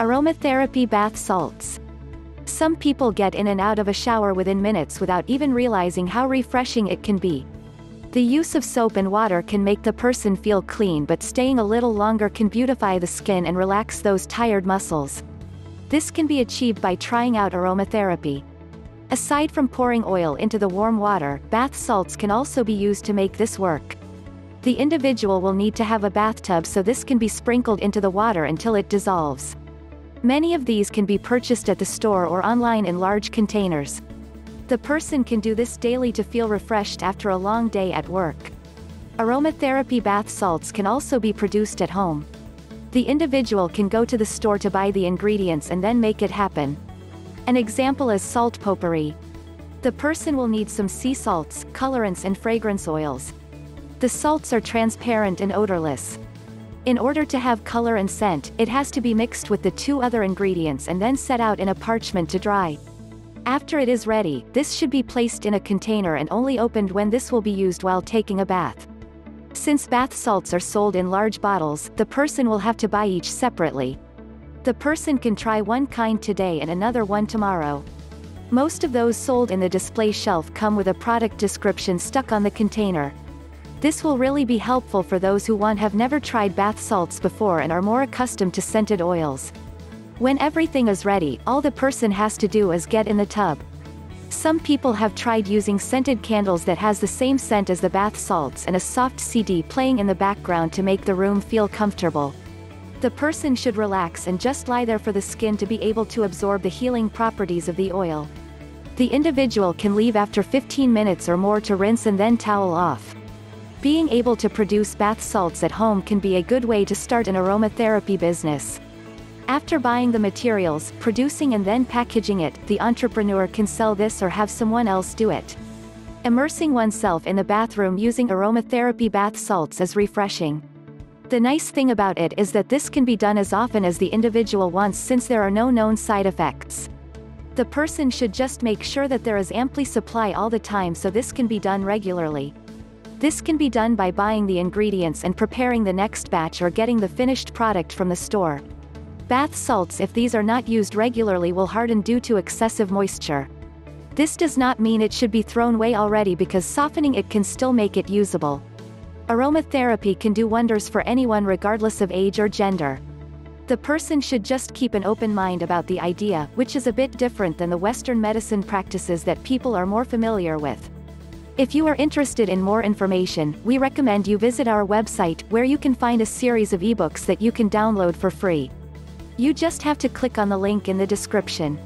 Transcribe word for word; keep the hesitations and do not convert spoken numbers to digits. Aromatherapy bath salts. Some people get in and out of a shower within minutes without even realizing how refreshing it can be. The use of soap and water can make the person feel clean, but staying a little longer can beautify the skin and relax those tired muscles. This can be achieved by trying out aromatherapy. Aside from pouring oil into the warm water, bath salts can also be used to make this work. The individual will need to have a bathtub, so this can be sprinkled into the water until it dissolves. Many of these can be purchased at the store or online in large containers. The person can do this daily to feel refreshed after a long day at work. Aromatherapy bath salts can also be produced at home. The individual can go to the store to buy the ingredients and then make it happen. An example is salt potpourri. The person will need some sea salts, colorants and fragrance oils. The salts are transparent and odorless. In order to have color and scent, it has to be mixed with the two other ingredients and then set out in a parchment to dry. After it is ready, this should be placed in a container and only opened when this will be used while taking a bath. Since bath salts are sold in large bottles, the person will have to buy each separately. The person can try one kind today and another one tomorrow. Most of those sold in the display shelf come with a product description stuck on the container. This will really be helpful for those who want have never tried bath salts before and are more accustomed to scented oils. When everything is ready, all the person has to do is get in the tub. Some people have tried using scented candles that has the same scent as the bath salts and a soft C D playing in the background to make the room feel comfortable. The person should relax and just lie there for the skin to be able to absorb the healing properties of the oil. The individual can leave after fifteen minutes or more to rinse and then towel off. Being able to produce bath salts at home can be a good way to start an aromatherapy business. After buying the materials, producing and then packaging it, the entrepreneur can sell this or have someone else do it. Immersing oneself in the bathroom using aromatherapy bath salts is refreshing. The nice thing about it is that this can be done as often as the individual wants, since there are no known side effects. The person should just make sure that there is ample supply all the time, so this can be done regularly. This can be done by buying the ingredients and preparing the next batch or getting the finished product from the store. Bath salts, if these are not used regularly, will harden due to excessive moisture. This does not mean it should be thrown away already, because softening it can still make it usable. Aromatherapy can do wonders for anyone regardless of age or gender. The person should just keep an open mind about the idea, which is a bit different than the Western medicine practices that people are more familiar with. If you are interested in more information, we recommend you visit our website, where you can find a series of ebooks that you can download for free. You just have to click on the link in the description.